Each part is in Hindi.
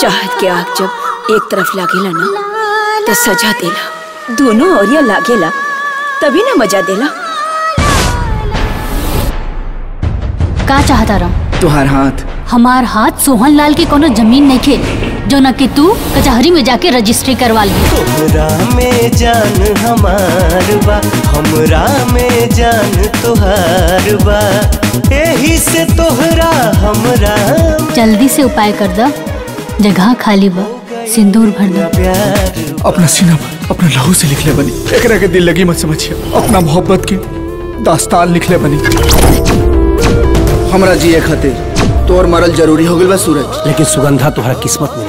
चाहत के आग जब एक तरफ लागेला ना तो सजा देला, दोनों ओरिया लागेला तभी ना मजा देला। का चाहता रहा तुहार हाथ? हमार हाथ सोहन लाल के कोनो जमीन नहीं खे जो न कि तू कचहरी में जाके रजिस्ट्री करवा ली। हमरा में जान हमार बा, हमरा में जान तुहार बा, एही से तोहरा हमरा। जल्दी से उपाय कर दा, जगह खाली बा, सिंदूर भर दो। अपना सीना अपना लहू से लिखले बनी, एकरा के दिल लगी मत समझिए, अपना मोहब्बत के दास्तान लिखले बनी। हमरा जिए खातिर तोर मरल जरूरी हो गया सूरज, लेकिन सुगंधा तोहरा किस्मत में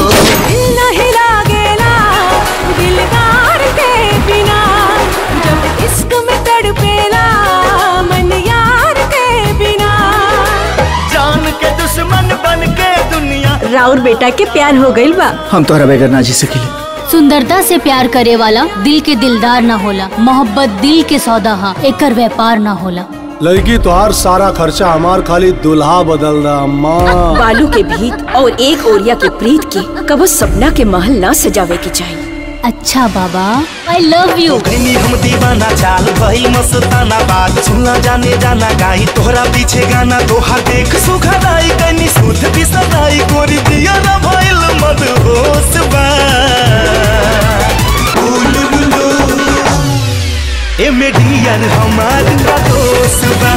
नहीं लागेला। दिलदार के बिना जब इश्क में तड़पेला, मन यार के बिना जान के दुश्मन बन के दुनिया। राउर बेटा के प्यार हो गइल बा, हम तोहरा बगैर ना जी सकिले। सुंदरता से प्यार करे वाला दिल के दिलदार ना होला, मोहब्बत दिल के सौदा हा, एकर व्यापार ना होला। लड़की तुहार सारा खर्चा हमार खाली दुल्हा बदल दा अम्मा। बालू के भीत और एक ओरिया के प्रीत के कबो सपना के महल ना सजावे के चाहिए। अच्छा बाबा, I love you। हम दीवाना चाल वही मस्ताना बात, सुना जाने जाना गाई तोहरा पीछे गाना, तोहा देख सुखदाई कनी सूद भी सदाई, कोरी दिया ना भइल मदहोश बा। ए मेडियन हमार का दोस्त बा,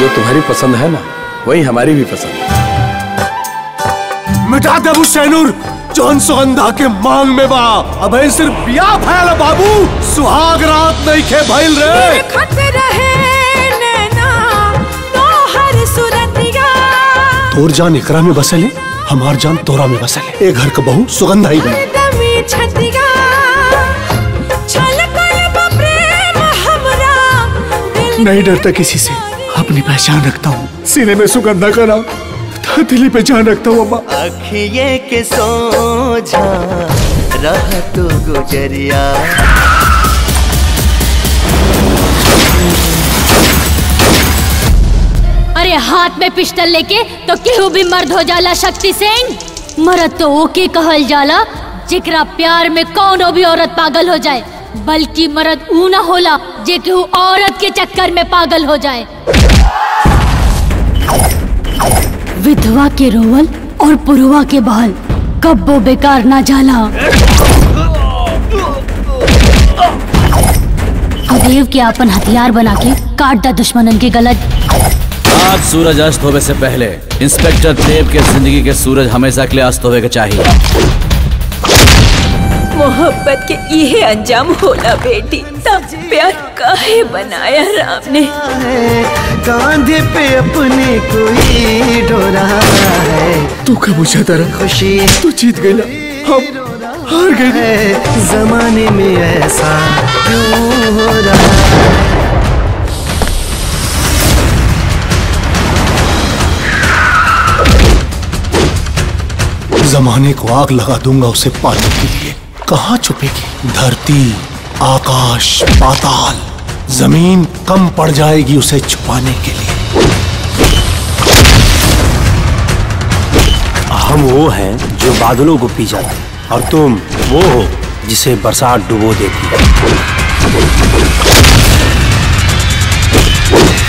जो तुम्हारी पसंद है ना वही हमारी भी पसंद। मिटा दे वो शैनूर जोन सुगंधा के मांग में बा, अब सिर्फ बिया फैल बाबू, सुहाग रात नहीं खे भइल रे। खत रहे नैना तो हर सुरतिया, तोर जान एकरा में बसले, हमार जान तोरा में बसले। ए घर का बहू सुगंधा ही बा। नहीं डरता किसी से, अपनी पहचान रखता हूँ, सीने में सुगंधा का नाम, दिली पे जान रखता हूँ अम्मा। अखिये के सोझा रहा तो गुजरिया, अरे हाथ में पिस्टल लेके तो केहू भी मर्द हो जाला शक्ति सिंह। मर्द तो ओके कहल जाला जेकरा प्यार में कौनो भी औरत पागल हो जाए, बल्कि मर्द ऊ ना होला जे केहू औरत के चक्कर में पागल हो जाए। विधवा के रोवल और पुरवा के बहल कब्बो बेकार ना जाला। देव के अपन हथियार बना के काट दा दुश्मनन के गलत। आज सूरज अस्त होवे से पहले इंस्पेक्टर देव के जिंदगी के सूरज हमेशा के लिए अस्त होवे के चाहिए। मोहब्बत के यही अंजाम होला बेटी, तब प्यार काहे बनाया राम ने। कांधे पे अपने कोई डोरा है, तू के मुझे तरह खुशी, तू जीत गई ना हम हार गए। जमाने में ऐसा क्यों हो रहा है? जमाने को आग लगा दूंगा उसे पाने के लिए, कहाँ छुपेगी? धरती आकाश पाताल जमीन कम पड़ जाएगी उसे छुपाने के लिए। हम वो हैं जो बादलों को पी जाते, और तुम वो हो जिसे बरसात डुबो देती है।